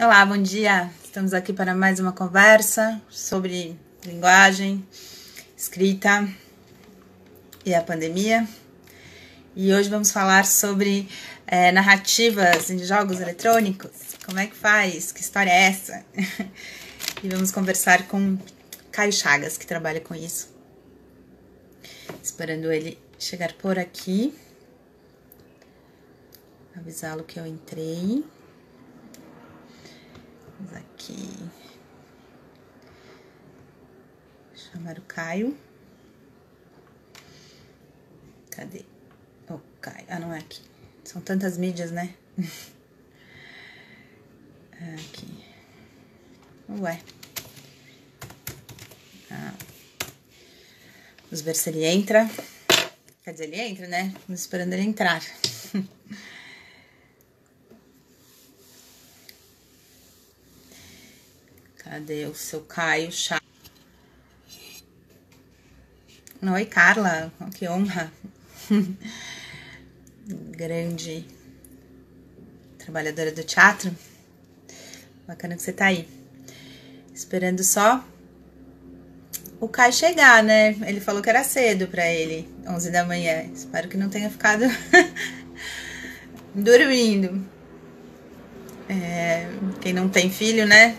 Olá, bom dia! Estamos aqui para mais uma conversa sobre linguagem, escrita e a pandemia. E hoje vamos falar sobre narrativas em jogos eletrônicos. Como é que faz? Que história é essa? E vamos conversar com Caio Chagas, que trabalha com isso. Esperando ele chegar por aqui. Avisá-lo que eu entrei. Vamos aqui chamar o Caio. Cadê? Oh, Caio. Ah, não é aqui. São tantas mídias, né? Aqui. Ué. Ah. Vamos ver se ele entra. Quer dizer, ele entra, né? Estamos esperando ele entrar. Cadê o seu Caio Chagas? Oi, Carla. Que honra. Grande trabalhadora do teatro. Bacana que você tá aí. Esperando só o Caio chegar, né? Ele falou que era cedo pra ele, 11 da manhã. Espero que não tenha ficado dormindo. Quem não tem filho, né?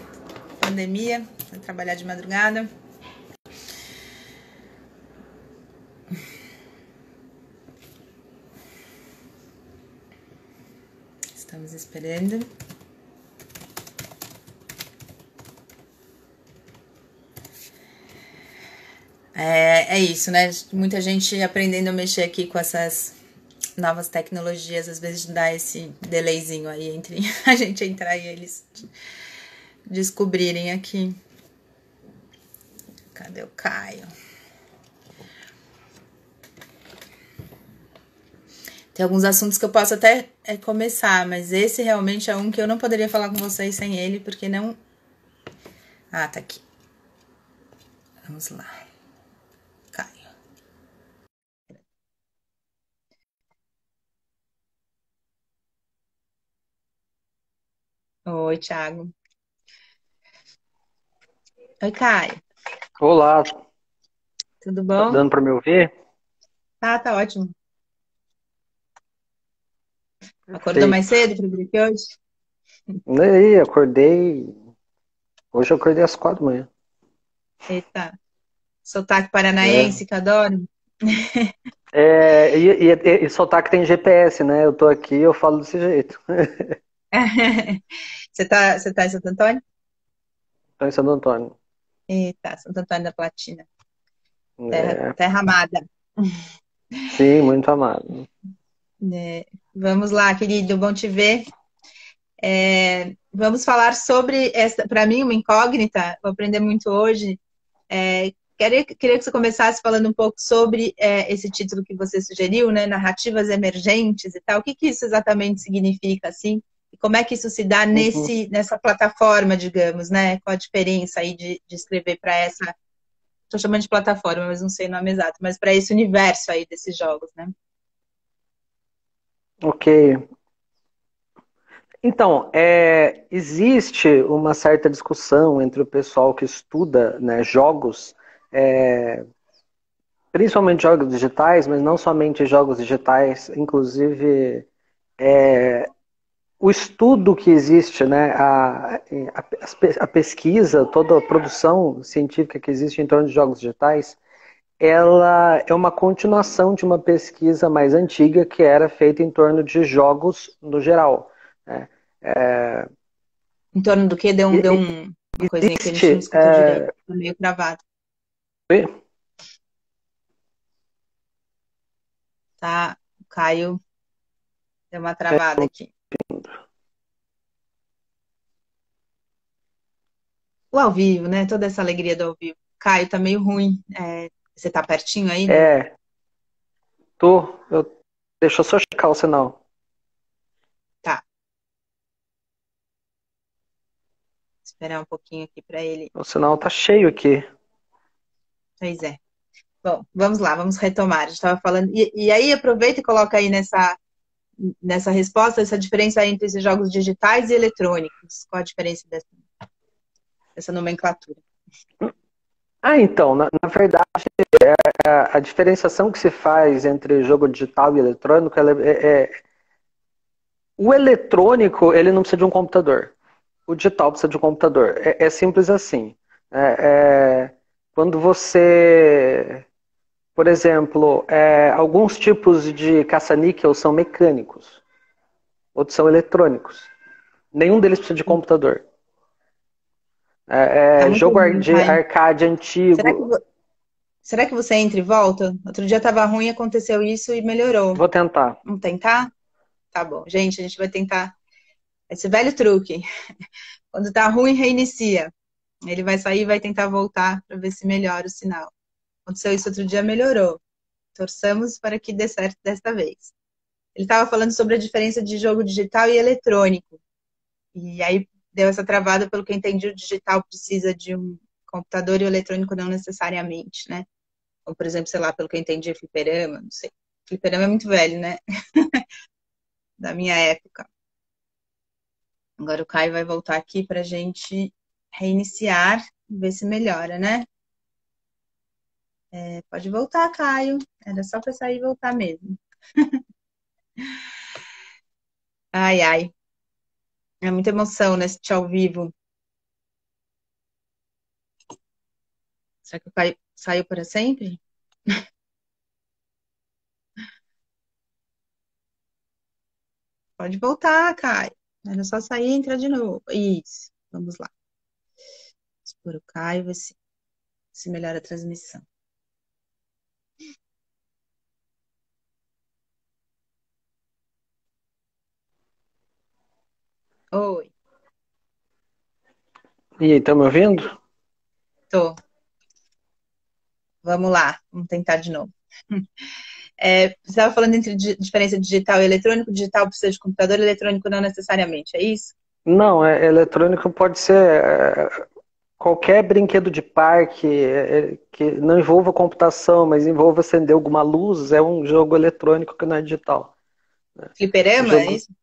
Pandemia, vou trabalhar de madrugada. Estamos esperando. É isso, né? Muita gente aprendendo a mexer aqui com essas novas tecnologias. Às vezes dá esse delayzinho aí entre a gente entrar e eles descobrirem aqui. Cadê o Caio? Tem alguns assuntos que eu posso até começar, mas esse realmente é um que eu não poderia falar com vocês sem ele, porque não... Ah, tá aqui. Vamos lá. Caio. Oi, Thiago. Oi, Caio. Olá. Tudo bom? Tá dando para me ouvir? Tá ótimo. Acordou mais cedo que hoje? E aí, acordei. Hoje eu acordei às 4 da manhã. Eita. Sotaque paranaense, que adoro. E sotaque tem GPS, né? Eu tô aqui, eu falo desse jeito. Você tá em Santo Antônio? Tô em Santo Antônio. Eita, Santo Antônio da Platina. Terra amada. Sim, muito amada. Vamos lá, querido, bom te ver. Vamos falar sobre, para mim, uma incógnita, vou aprender muito hoje. Queria que você começasse falando um pouco sobre esse título que você sugeriu, né? Narrativas emergentes e tal. O que isso exatamente significa, assim? E como é que isso se dá nessa plataforma, digamos, né? Qual a diferença aí de escrever para essa... Estou chamando de plataforma, mas não sei o nome exato. Mas para esse universo aí desses jogos, né? Ok. Então, existe uma certa discussão entre o pessoal que estuda, né, jogos, principalmente jogos digitais, mas não somente jogos digitais, inclusive... O estudo que existe, né, a pesquisa, toda a produção científica que existe em torno de jogos digitais, ela é uma continuação de uma pesquisa mais antiga que era feita em torno de jogos no geral. Né? Em torno do que? Deu uma coisinha que a gente não escutou direito, meio gravado. Tá, Caio, deu uma travada aqui. O ao vivo, né? Toda essa alegria do ao vivo. Caio, tá meio ruim. Você tá pertinho aí? Né? Tô. Deixa eu só checar o sinal. Tá. Vou esperar um pouquinho aqui pra ele. O sinal tá cheio aqui. Pois é. Bom, vamos lá, vamos retomar. A gente tava falando. E aí aproveita e coloca aí nessa... nessa resposta, essa diferença entre esses jogos digitais e eletrônicos? Qual a diferença dessa nomenclatura? Ah, então, na verdade, a diferenciação que se faz entre jogo digital e eletrônico, o eletrônico, ele não precisa de um computador. O digital precisa de um computador. É simples assim. Quando você... Por exemplo, alguns tipos de caça-níquel são mecânicos, outros são eletrônicos. Nenhum deles precisa de computador. Jogo arcade antigo. Será que você entra e volta? Outro dia estava ruim, aconteceu isso e melhorou. Vou tentar. Vamos tentar? Tá bom. Gente, a gente vai tentar esse velho truque. Quando tá ruim, reinicia. Ele vai sair e vai tentar voltar para ver se melhora o sinal. Aconteceu isso outro dia, melhorou. Torçamos para que dê certo desta vez. Ele estava falando sobre a diferença de jogo digital e eletrônico. E aí deu essa travada, pelo que eu entendi, o digital precisa de um computador e o eletrônico não necessariamente, né? Ou, por exemplo, sei lá, pelo que eu entendi, fliperama, não sei. Fliperama é muito velho, né? Da minha época. Agora o Caio vai voltar aqui para a gente reiniciar e ver se melhora, né? Pode voltar, Caio. Era só para sair e voltar mesmo. Ai, ai. É muita emoção nesse ao vivo. Será que o Caio saiu para sempre? Pode voltar, Caio. Era só sair e entrar de novo. Isso. Vamos lá. Vamos por o Caio, ver se melhora a transmissão. Oi. E aí, tá me ouvindo? Tô. Vamos lá, vamos tentar de novo. Você estava falando entre diferença digital e eletrônico. Digital precisa de computador, eletrônico não necessariamente, é isso? Não, eletrônico pode ser qualquer brinquedo de parque que não envolva computação, mas envolva acender alguma luz, é um jogo eletrônico que não é digital. Fliperama, é isso?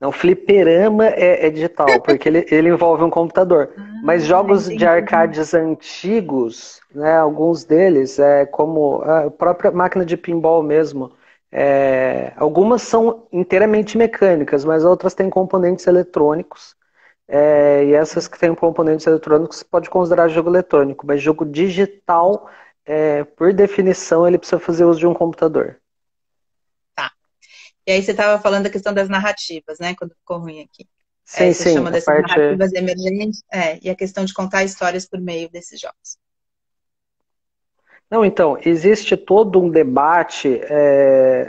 Não, fliperama é digital, porque ele envolve um computador. Mas jogos de arcades antigos, né, alguns deles, como a própria máquina de pinball mesmo, algumas são inteiramente mecânicas, mas outras têm componentes eletrônicos. E essas que têm componentes eletrônicos você pode considerar jogo eletrônico, mas jogo digital, por definição, ele precisa fazer uso de um computador. E aí você estava falando da questão das narrativas, né? Quando ficou ruim aqui. Sim, sim. Chama dessas narrativas emergentes, e a questão de contar histórias por meio desses jogos. Não, então, existe todo um debate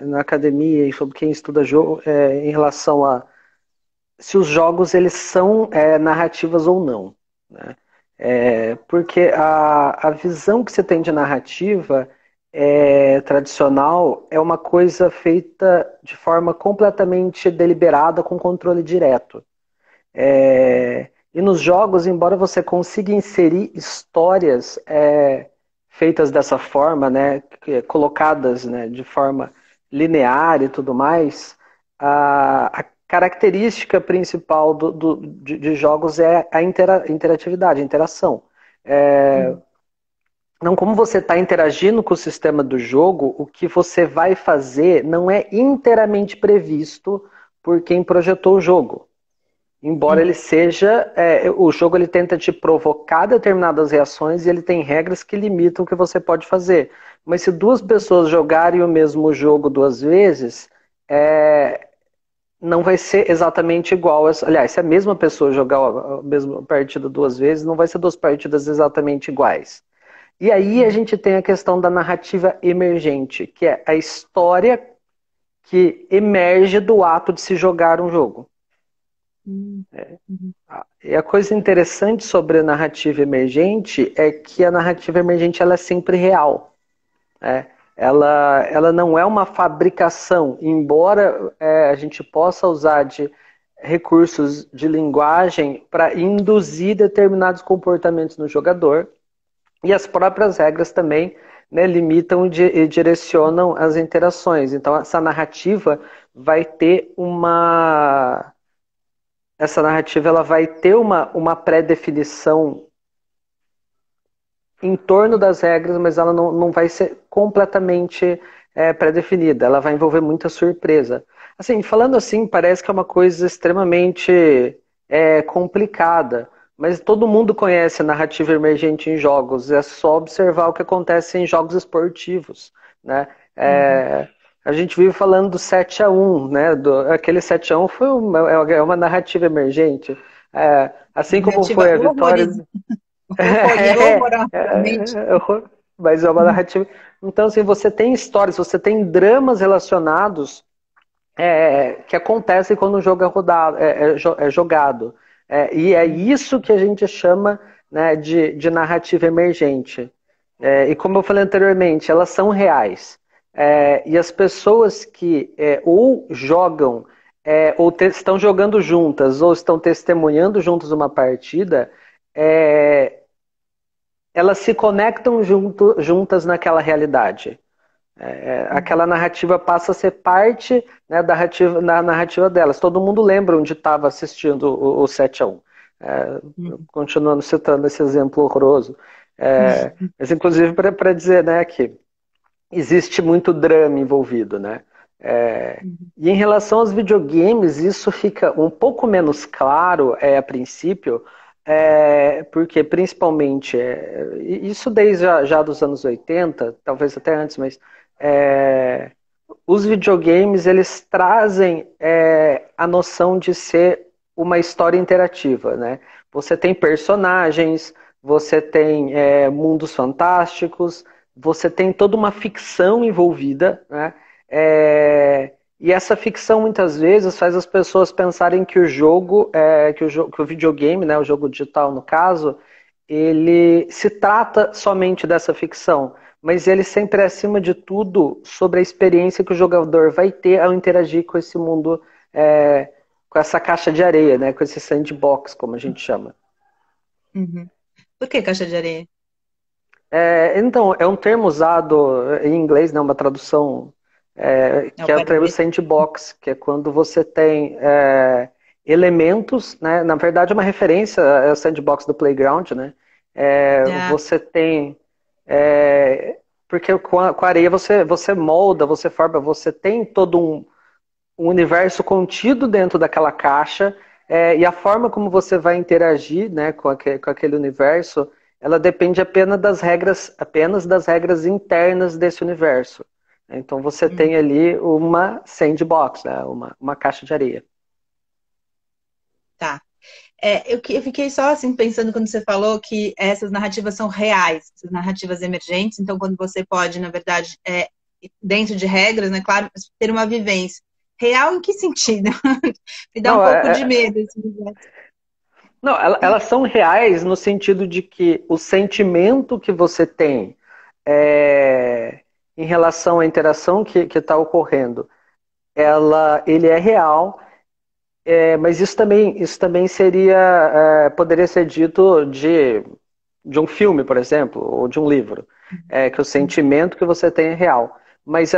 na academia sobre quem estuda jogo em relação a se os jogos eles são narrativas ou não, né? Porque a visão que você tem de narrativa... tradicional é uma coisa feita de forma completamente deliberada, com controle direto. E nos jogos, embora você consiga inserir histórias feitas dessa forma, né, colocadas, né, de forma linear e tudo mais, a característica principal de jogos é a interatividade, a interação. Não, como você está interagindo com o sistema do jogo, o que você vai fazer não é inteiramente previsto por quem projetou o jogo. Embora ele seja... o jogo ele tenta te provocar determinadas reações e ele tem regras que limitam o que você pode fazer. Mas se duas pessoas jogarem o mesmo jogo duas vezes, não vai ser exatamente igual... Aliás, se a mesma pessoa jogar a mesma partida duas vezes, não vai ser duas partidas exatamente iguais. E aí a gente tem a questão da narrativa emergente, que é a história que emerge do ato de se jogar um jogo. E a coisa interessante sobre a narrativa emergente é que a narrativa emergente ela é sempre real. Ela não é uma fabricação, embora a gente possa usar de recursos de linguagem para induzir determinados comportamentos no jogador. E as próprias regras também né, limitam e direcionam as interações. Então, essa narrativa vai ter uma... Essa narrativa ela vai ter uma pré-definição em torno das regras, mas ela não vai ser completamente pré-definida. Ela vai envolver muita surpresa. Assim, falando assim, parece que é uma coisa extremamente complicada. Mas todo mundo conhece a narrativa emergente em jogos. É só observar o que acontece em jogos esportivos, né? A gente vive falando do 7-1, né? Aquele 7-1 foi uma narrativa emergente. Assim como foi a vitória... Mas é uma narrativa... Então, assim, você tem histórias, você tem dramas relacionados que acontecem quando o jogo é jogado. E é isso que a gente chama, né, de narrativa emergente. E como eu falei anteriormente, elas são reais. E as pessoas que ou jogam, ou estão jogando juntas, ou estão testemunhando juntas uma partida, elas se conectam juntas naquela realidade. Aquela narrativa passa a ser parte, né, da narrativa delas. Todo mundo lembra onde estava assistindo o 7-1. Continuando citando esse exemplo horroroso. Mas inclusive para dizer, né, que existe muito drama envolvido, né? E em relação aos videogames, isso fica um pouco menos claro a princípio, porque principalmente, isso desde já dos anos 80, talvez até antes, mas... os videogames, eles trazem a noção de ser uma história interativa, né? Você tem personagens, você tem mundos fantásticos, você tem toda uma ficção envolvida, né? E essa ficção, muitas vezes, faz as pessoas pensarem que o jogo, que o videogame, né, o jogo digital, no caso, ele se trata somente dessa ficção, mas ele sempre é, acima de tudo, sobre a experiência que o jogador vai ter ao interagir com esse mundo, com essa caixa de areia, né? Com esse sandbox, como a gente chama. Por que caixa de areia? Então, é um termo usado em inglês, né, uma tradução, que é o termo sandbox, que é quando você tem elementos, né? Na verdade, é uma referência ao sandbox do Playground, né? Você tem... porque com a areia você molda, você forma, você tem todo um universo contido dentro daquela caixa, e a forma como você vai interagir, né, com aquele universo, ela depende apenas das regras internas desse universo. Então você tem ali uma sandbox, né, uma caixa de areia. Tá. Eu fiquei só assim pensando quando você falou que essas narrativas são reais, essas narrativas emergentes. Então, quando você pode, na verdade, dentro de regras, né, claro, ter uma vivência. Real em que sentido? Me dá um pouco de medo. Não, elas são reais no sentido de que o sentimento que você tem em relação à interação que está ocorrendo, ele é real. Mas isso também seria, poderia ser dito de um filme, por exemplo, ou de um livro, que o sentimento que você tem é real. Mas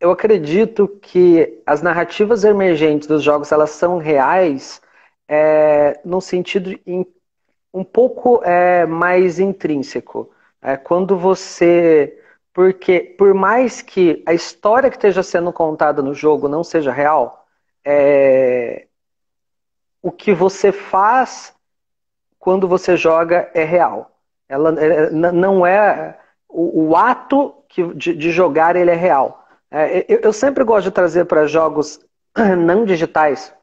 eu acredito que as narrativas emergentes dos jogos, elas são reais, num sentido um pouco mais intrínseco. Quando você... Porque, por mais que a história que esteja sendo contada no jogo não seja real, o que você faz quando você joga é real. Não é o ato de jogar, ele é real. Eu sempre gosto de trazer para jogos não digitais,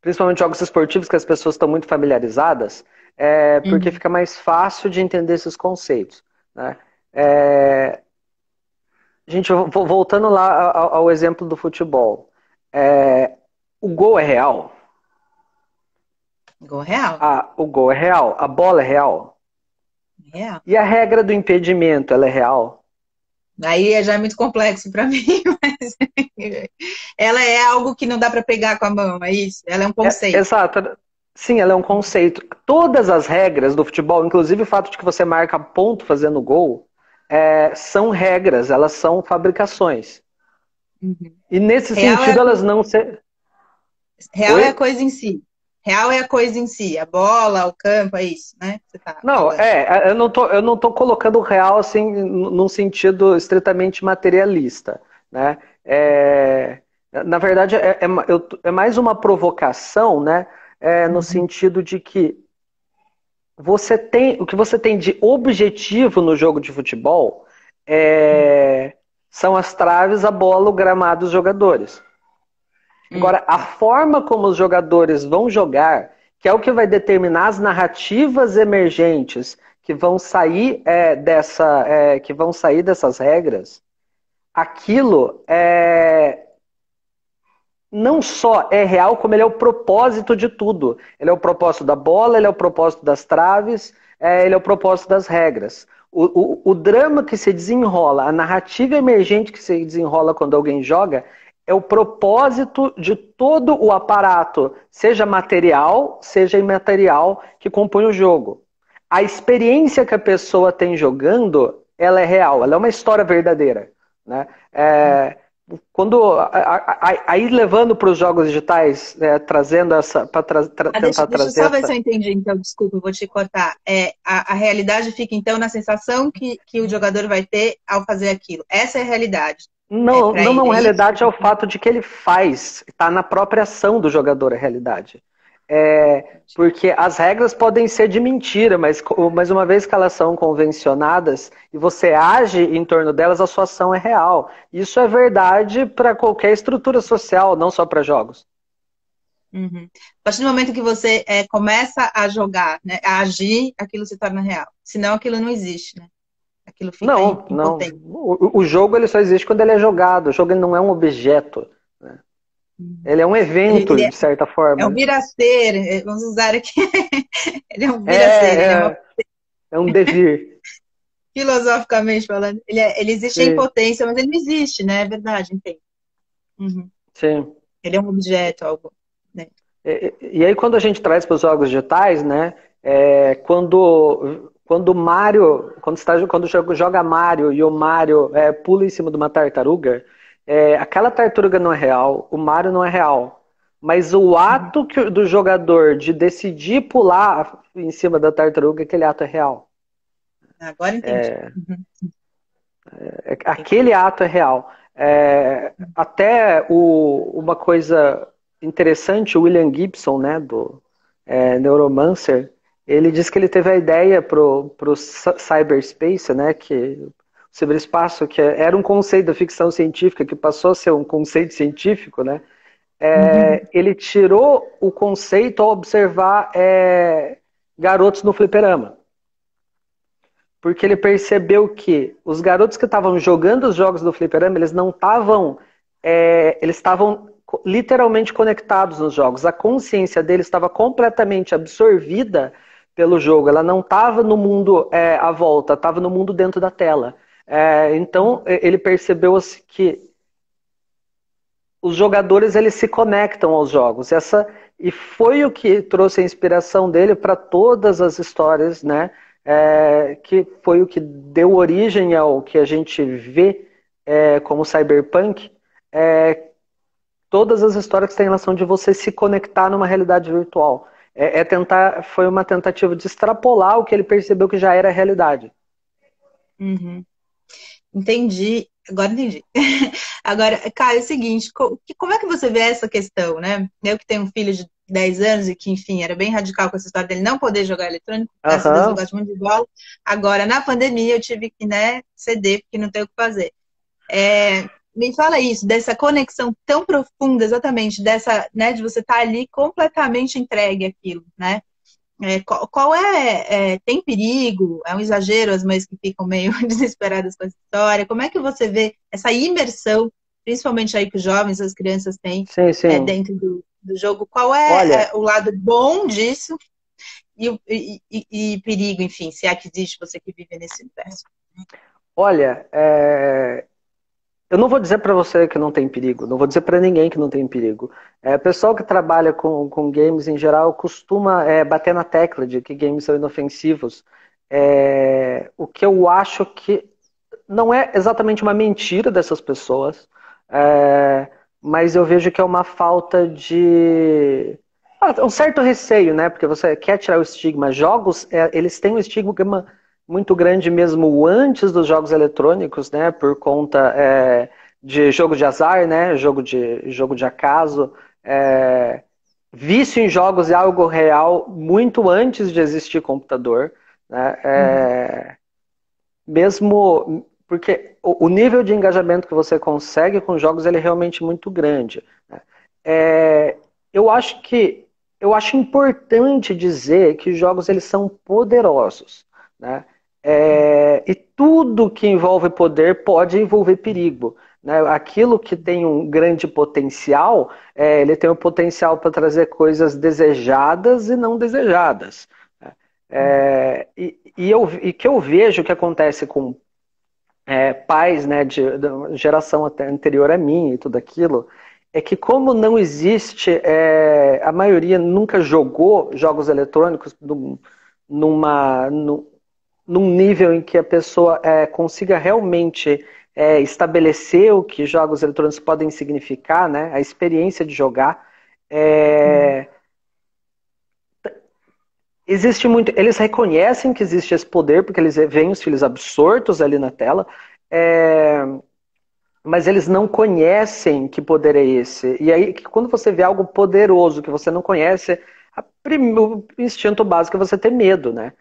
principalmente jogos esportivos que as pessoas estão muito familiarizadas, porque fica mais fácil de entender esses conceitos, né? Gente, voltando lá ao exemplo do futebol, o gol é real? Gol real. O gol é real, a bola é real. E a regra do impedimento, ela é real? Aí já é muito complexo pra mim, mas ela é algo que não dá pra pegar com a mão, é isso? Ela é um conceito. Exato. Sim, ela é um conceito. Todas as regras do futebol, inclusive o fato de que você marca ponto fazendo gol, são regras, elas são fabricações. Uhum. E nesse sentido elas não se... Real é a coisa em si. Real é a coisa em si, a bola, o campo, é isso, né? Você tá falando. Eu não tô colocando o real assim num sentido estritamente materialista, né? Na verdade, é mais uma provocação, né? No sentido de que você tem, o que você tem de objetivo no jogo de futebol são as traves, a bola, o gramado, os jogadores. Agora, a forma como os jogadores vão jogar, que é o que vai determinar as narrativas emergentes que vão sair, que vão sair dessas regras, aquilo não só é real, como ele é o propósito de tudo. Ele é o propósito da bola, ele é o propósito das traves, ele é o propósito das regras. O drama que se desenrola, a narrativa emergente que se desenrola quando alguém joga... é o propósito de todo o aparato, seja material, seja imaterial, que compõe o jogo. A experiência que a pessoa tem jogando, ela é real, ela é uma história verdadeira, né? Aí levando para os jogos digitais, trazendo essa... Deixa eu só ver se eu entendi, então, desculpa, eu vou te cortar. A realidade fica, então, na sensação que o jogador vai ter ao fazer aquilo. Essa é a realidade. Não, a realidade é o fato de que ele faz, está na própria ação do jogador a realidade. Porque as regras podem ser de mentira, mas uma vez que elas são convencionadas e você age em torno delas, a sua ação é real. Isso é verdade para qualquer estrutura social, não só para jogos. Uhum. A partir do momento que você começa a jogar, né, a agir, aquilo se torna real. Senão aquilo não existe, né? Aquilo fica impotente. O jogo ele só existe quando ele é jogado. O jogo ele não é um objeto, né? Ele é um evento, de certa forma. É um vira-ser. Vamos usar aqui. Ele é um vira-ser. É um devir. Filosoficamente falando. Ele existe em potência, mas ele não existe, né? É verdade, entende? Uhum. Sim. Ele é um objeto, algo, né? E aí quando a gente traz para os jogos digitais, né? Quando joga Mario e o Mario pula em cima de uma tartaruga, aquela tartaruga não é real, o Mario não é real. Mas o ato do jogador de decidir pular em cima da tartaruga, aquele ato é real. Agora entendi. Aquele ato é real. Uma coisa interessante, o William Gibson, né, do Neuromancer, ele disse que ele teve a ideia pro cyberspace, né, que o ciberespaço, que era um conceito da ficção científica, que passou a ser um conceito científico, né? Ele tirou o conceito ao observar garotos no fliperama. Porque ele percebeu que os garotos que estavam jogando os jogos do fliperama, eles não estavam... eles estavam literalmente conectados nos jogos. A consciência deles estava completamente absorvida pelo jogo, ela não estava no mundo à volta, estava no mundo dentro da tela. Então ele percebeu que os jogadores eles se conectam aos jogos. E foi o que trouxe a inspiração dele para todas as histórias, né? Que foi o que deu origem ao que a gente vê como cyberpunk. Todas as histórias que têm relação de você se conectar numa realidade virtual. Foi uma tentativa de extrapolar o que ele percebeu que já era a realidade. Uhum. Entendi. Agora entendi. Agora, Caio, é o seguinte, como é que você vê essa questão, né? Eu que tenho um filho de 10 anos e que, enfim, era bem radical com essa história dele não poder jogar eletrônico, porque eu gosto muito de bola. Agora, na pandemia, eu tive que, né, ceder, porque não tem o que fazer. Me fala isso, dessa conexão tão profunda, exatamente, dessa, né, de você estar ali completamente entregue àquilo, né? Tem perigo? É um exagero as mães que ficam meio desesperadas com essa história? Como é que você vê essa imersão, principalmente aí que os jovens, as crianças têm, sim. Dentro do jogo? Qual é o lado bom disso e perigo, enfim, se é que existe você que vive nesse universo? Olha, eu não vou dizer para você que não tem perigo, não vou dizer para ninguém que não tem perigo. O pessoal que trabalha com games em geral costuma bater na tecla de que games são inofensivos. O que eu acho que não é exatamente uma mentira dessas pessoas, mas eu vejo que é uma falta de... um certo receio, né? Porque você quer tirar o estigma. Jogos, eles têm um estigma muito grande mesmo antes dos jogos eletrônicos, né? Por conta de jogo de azar, né? Jogo de acaso. Vício em jogos é algo real muito antes de existir computador, né? Mesmo... porque o nível de engajamento que você consegue com jogos, ele é realmente muito grande. Eu acho importante dizer que jogos, eles são poderosos, né? E tudo que envolve poder pode envolver perigo, né? Aquilo que tem um grande potencial, ele tem o potencial para trazer coisas desejadas e não desejadas, né? E que eu vejo que acontece com pais, né, de geração até anterior a mim e tudo aquilo, é que como não existe, a maioria nunca jogou jogos eletrônicos num nível em que a pessoa consiga realmente estabelecer o que jogos eletrônicos podem significar, né, a experiência de jogar. Existe muito, eles reconhecem que existe esse poder, porque eles veem os filhos absortos ali na tela, mas eles não conhecem que poder é esse. E aí, quando você vê algo poderoso que você não conhece, o instinto básico é você ter medo, né?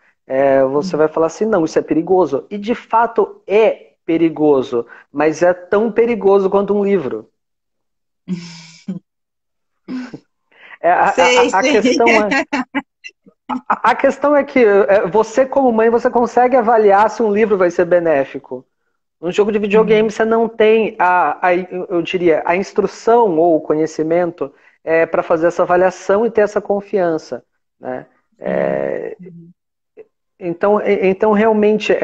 Você vai falar assim, não, isso é perigoso. E de fato é perigoso, mas é tão perigoso quanto um livro. A questão é que você, como mãe, você consegue avaliar se um livro vai ser benéfico. Um jogo de videogame, você não tem a instrução ou o conhecimento para fazer essa avaliação e ter essa confiança, né? Então realmente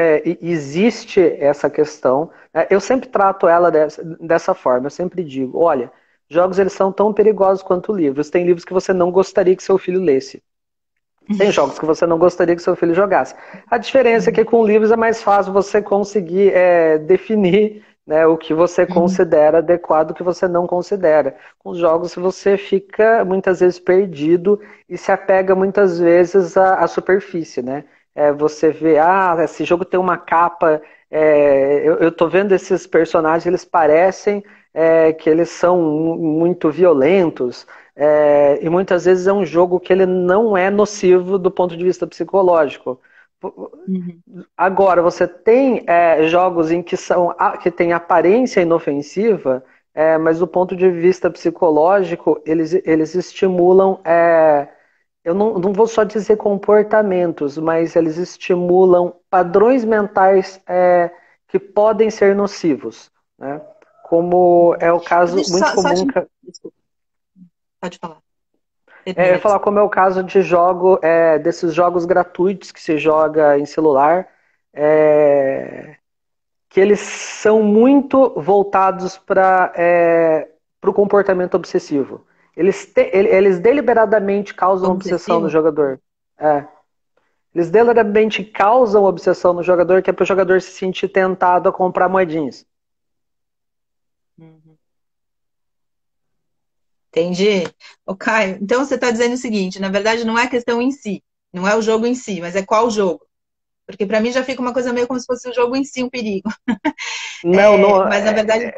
existe essa questão. Eu sempre trato ela dessa forma. Eu sempre digo, olha, jogos, eles são tão perigosos quanto livros. Tem livros que você não gostaria que seu filho lesse. Tem jogos que você não gostaria que seu filho jogasse. A diferença é que com livros é mais fácil você conseguir definir, né, o que você considera adequado, o que você não considera. Com jogos você fica muitas vezes perdido e se apega muitas vezes à superfície, né? Você vê, esse jogo tem uma capa, eu tô vendo esses personagens, eles parecem que eles são muito violentos. E muitas vezes é um jogo que ele não é nocivo do ponto de vista psicológico. Agora, você tem jogos em que tem aparência inofensiva, mas do ponto de vista psicológico, eles estimulam, eu não vou só dizer comportamentos, mas eles estimulam padrões mentais que podem ser nocivos, né? Como é o caso muito comum... Pode falar. Eu ia falar como é o caso de desses jogos gratuitos que se joga em celular, que eles são muito voltados para o comportamento obsessivo. Eles deliberadamente causam obsessão no jogador. Eles deliberadamente causam obsessão no jogador, que é para o jogador se sentir tentado a comprar moedinhas. Entendi. Ô, Caio, então você está dizendo o seguinte, na verdade não é a questão em si, não é o jogo em si, mas é qual jogo? Porque para mim já fica uma coisa meio como se fosse o jogo em si um perigo. Não. Mas na verdade...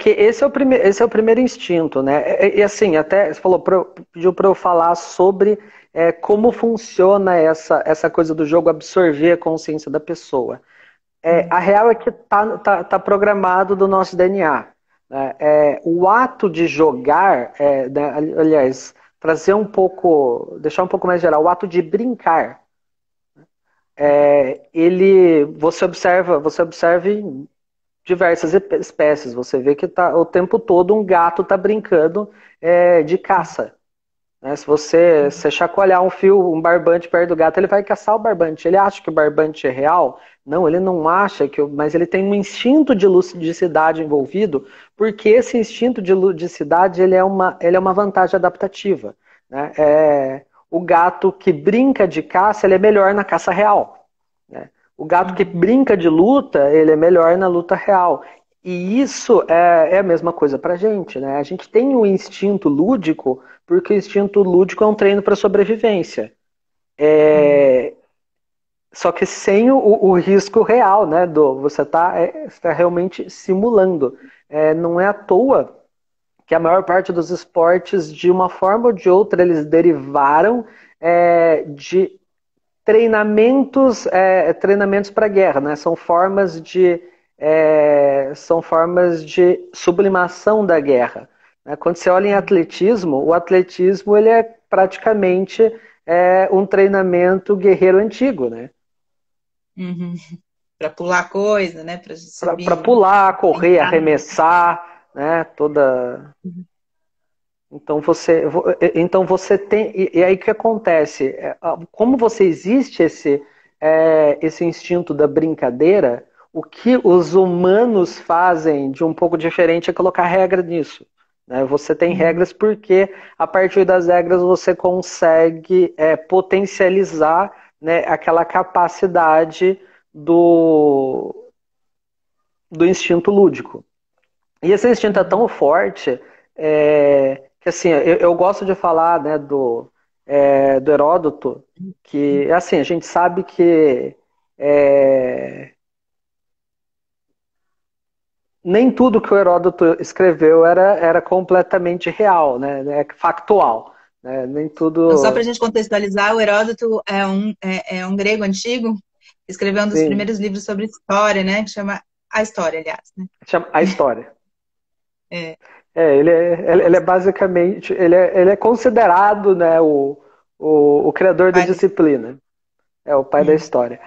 que esse é o primeiro instinto, né? E assim, até você pediu para eu falar sobre como funciona essa coisa do jogo absorver a consciência da pessoa. A real é que tá programado do nosso DNA. O ato de jogar, aliás, deixar um pouco mais geral, o ato de brincar, você observa em diversas espécies, você vê que o tempo todo um gato está brincando de caça, Né? Se você chacoalhar um fio, um barbante perto do gato, ele vai caçar o barbante. Ele acha que o barbante é real? Não, ele não acha, mas ele tem um instinto de ludicidade envolvido, porque esse instinto de ludicidade ele é uma vantagem adaptativa. Né? O gato que brinca de caça, ele é melhor na caça real. Né? O gato que brinca de luta, ele é melhor na luta real. E isso é a mesma coisa pra gente, né? A gente tem o instinto lúdico, porque o instinto lúdico é um treino para sobrevivência. Só que sem o risco real, né? Você tá realmente simulando. Não é à toa que a maior parte dos esportes, de uma forma ou de outra, eles derivaram de treinamentos para guerra, né? São formas de sublimação da guerra. Né? Quando você olha em atletismo, o atletismo ele é praticamente um treinamento guerreiro antigo, né? Uhum. Para pular coisa, né? Para pular, correr, arremessar, né? Toda. Uhum. Então você tem e aí o que acontece? Como você existe esse instinto da brincadeira? O que os humanos fazem de um pouco diferente é colocar regra nisso. Né? Você tem regras porque, a partir das regras, você consegue potencializar, né, aquela capacidade do instinto lúdico. E esse instinto é tão forte que, assim, eu gosto de falar, né, do Heródoto, que, assim, a gente sabe que... nem tudo que o Heródoto escreveu era completamente real, né? É factual. Né? Nem tudo... Então, só para a gente contextualizar, o Heródoto é um grego antigo, escreveu um dos primeiros livros sobre história, né? Que chama A História, aliás. Né? Chama A História. Ele é basicamente... Ele é considerado, né, o criador da disciplina. É o pai da história.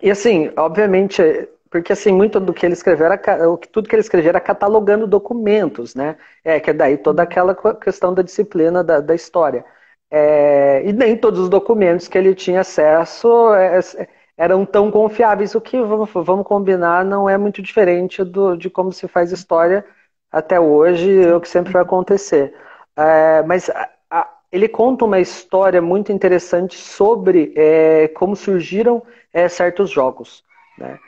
E, assim, obviamente... Porque, assim, muito do que ele escreveu tudo que ele escreveu era catalogando documentos, né? Que é daí toda aquela questão da disciplina da história. E nem todos os documentos que ele tinha acesso eram tão confiáveis, o que, vamos combinar, não é muito diferente de como se faz história até hoje, é o que sempre vai acontecer. Mas ele conta uma história muito interessante sobre como surgiram certos jogos, né?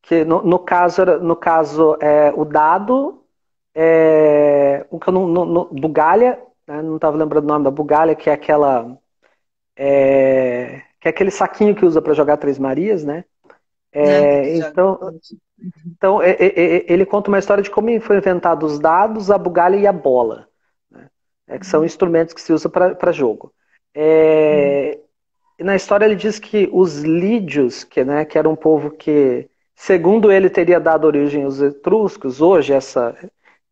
Que no caso o dado, bugalha, né? Não estava lembrando o nome da bugalha, que é aquela que é aquele saquinho que usa para jogar Três Marias, né? Então ele conta uma história de como foi inventado os dados, a bugalha e a bola, né? Que são instrumentos que se usa para jogo. Na história ele diz que os lídios, que era um povo que, segundo ele, teria dado origem aos etruscos, hoje,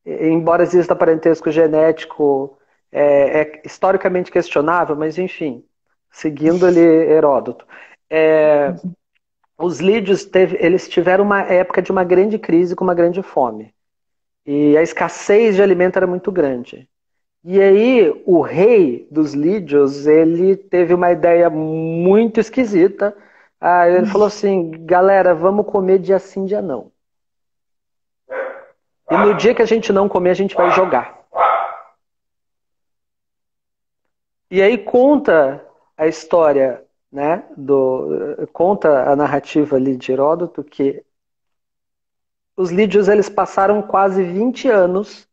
embora exista parentesco genético, historicamente questionável, mas enfim, seguindo ali Heródoto. Os lídios eles tiveram uma época de uma grande crise, com uma grande fome. E a escassez de alimento era muito grande. E aí, o rei dos lídios, ele teve uma ideia muito esquisita. Ele falou assim, galera, vamos comer dia sim, dia não. E no dia que a gente não comer, a gente vai jogar. E aí conta a história, né? Conta a narrativa ali de Heródoto, que os lídios, eles passaram quase 20 anos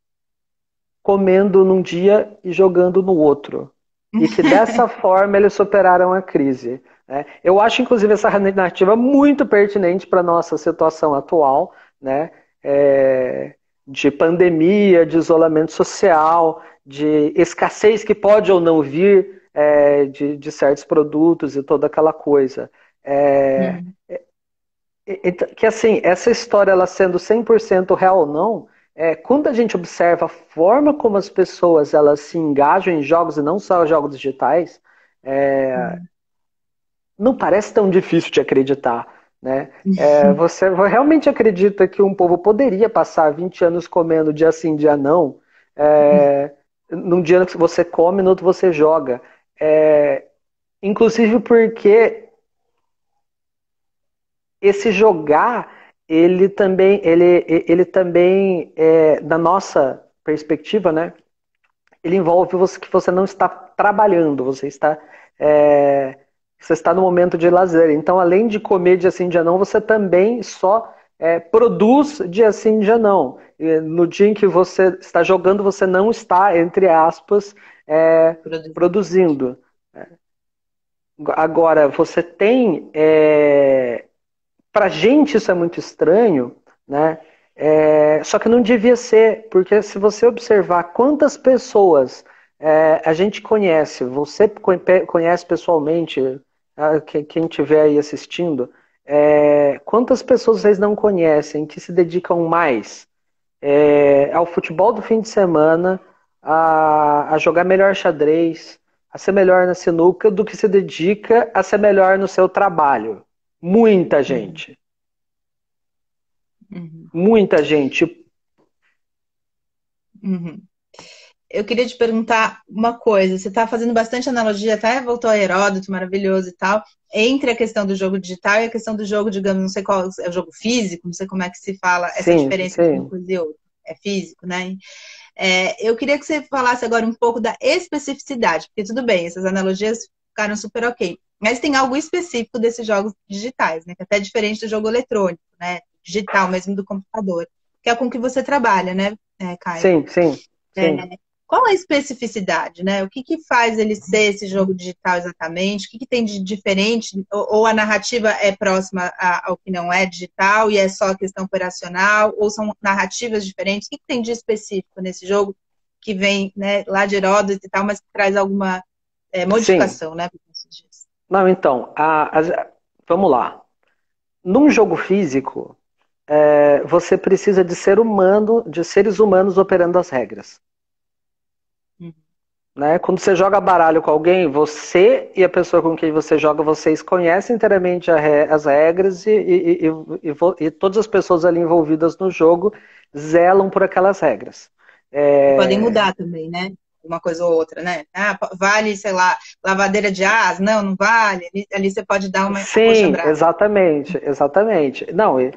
comendo num dia e jogando no outro. E que dessa forma eles superaram a crise. Né? Eu acho, inclusive, essa narrativa muito pertinente para a nossa situação atual, né? De pandemia, de isolamento social, de escassez que pode ou não vir de certos produtos e toda aquela coisa. Que, assim, essa história, ela sendo 100% real ou não, quando a gente observa a forma como as pessoas elas se engajam em jogos, e não só jogos digitais, não parece tão difícil de acreditar, né? Você realmente acredita que um povo poderia passar 20 anos comendo dia sim, dia não, Num dia que você come, no outro você joga. Inclusive porque esse jogar, ele também da nossa perspectiva, né? Ele envolve você, que você não está trabalhando, você está no momento de lazer. Então, além de comer dia sim, dia não, você também só produz dia sim, dia não. No dia em que você está jogando, você não está, entre aspas, produzindo. Agora, você tem... Pra gente isso é muito estranho, né? Só que não devia ser, porque se você observar quantas pessoas a gente conhece, você conhece pessoalmente, quem estiver aí assistindo, quantas pessoas vocês não conhecem que se dedicam mais ao futebol do fim de semana, a jogar melhor xadrez, a ser melhor na sinuca, do que se dedica a ser melhor no seu trabalho. Muita gente. Uhum. Muita gente. Uhum. Eu queria te perguntar uma coisa. Você está fazendo bastante analogia, até voltou a Heródoto, maravilhoso e tal, entre a questão do jogo digital e a questão do jogo, digamos, não sei qual, é o jogo físico, não sei como é que se fala, essa diferença entre uma coisa e outra. É físico, né? Eu queria que você falasse agora um pouco da especificidade, porque tudo bem, essas analogias ficaram super ok. Mas tem algo específico desses jogos digitais, né? Que é até diferente do jogo eletrônico, né? Digital mesmo, do computador. Que é com que você trabalha, né, Caio? Sim. Qual a especificidade, né? O que faz ele ser esse jogo digital exatamente? O que tem de diferente? Ou a narrativa é próxima ao que não é digital e é só a questão operacional? Ou são narrativas diferentes? O que tem de específico nesse jogo que vem, né, lá de Heródoto e tal, mas que traz alguma modificação, né? Não, então, vamos lá. Num jogo físico, você precisa de seres humanos operando as regras. Uhum. Né? Quando você joga baralho com alguém, você e a pessoa com quem você joga, vocês conhecem inteiramente as regras e todas as pessoas ali envolvidas no jogo zelam por aquelas regras. Podem mudar também, né? Uma coisa ou outra, né? Ah, vale, sei lá, lavadeira de ás? Não, não vale. Ali você pode dar uma... Sim, exatamente. Não, e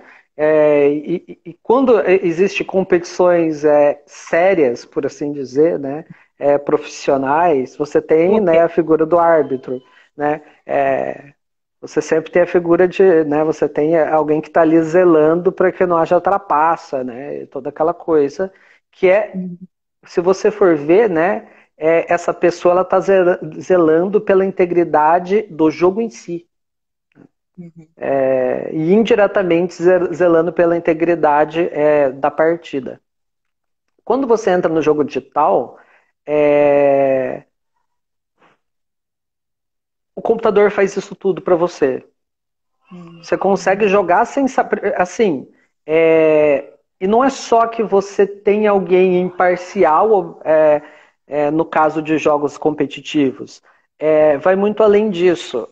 quando existem competições sérias, por assim dizer, né? Profissionais, você tem, né, a figura do árbitro, né? Você sempre tem a figura de... né? Você tem alguém que está ali zelando para que não haja trapaça, né? E toda aquela coisa que é... Se você for ver, né, essa pessoa está zelando pela integridade do jogo em si. Uhum. E indiretamente zelando pela integridade da partida. Quando você entra no jogo digital, o computador faz isso tudo para você. Uhum. Você consegue jogar sem saber... Assim... E não é só que você tem alguém imparcial, no caso de jogos competitivos. Vai muito além disso.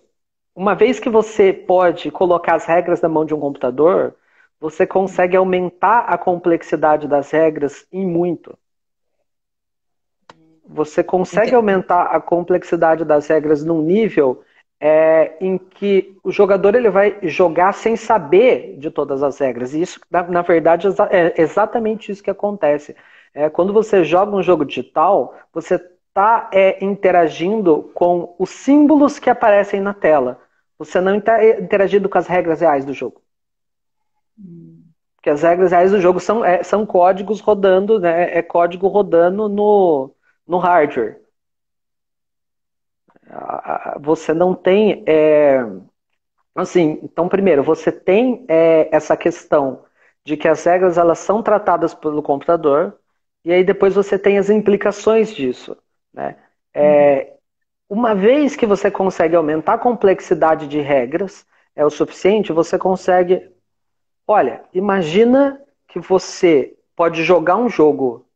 Uma vez que você pode colocar as regras na mão de um computador, você consegue aumentar a complexidade das regras em muito. Você consegue aumentar a complexidade das regras num nível em que o jogador ele vai jogar sem saber de todas as regras. E isso, na verdade, é exatamente isso que acontece. Quando você joga um jogo digital, você está interagindo com os símbolos que aparecem na tela. Você não está interagindo com as regras reais do jogo. Porque as regras reais do jogo são códigos rodando, né? Código rodando no hardware. Você não tem... assim, então, primeiro, você tem essa questão de que as regras elas são tratadas pelo computador, e aí depois você tem as implicações disso, né? Uma vez que você consegue aumentar a complexidade de regras, é o suficiente, você consegue... Olha, imagina que você pode jogar um jogo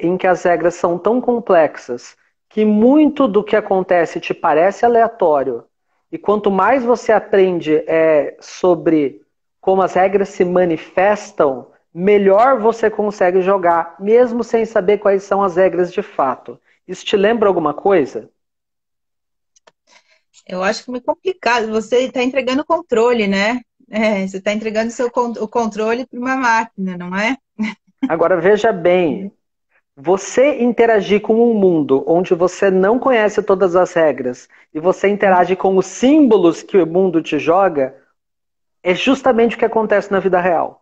em que as regras são tão complexas que muito do que acontece te parece aleatório. E quanto mais você aprende sobre como as regras se manifestam, melhor você consegue jogar, mesmo sem saber quais são as regras de fato. Isso te lembra alguma coisa? Eu acho que é muito complicado. Você está entregando controle, né? É, você está entregando o controle para uma máquina, não é? Agora, veja bem. Você interagir com um mundo onde você não conhece todas as regras e você interage com os símbolos que o mundo te joga, é justamente o que acontece na vida real.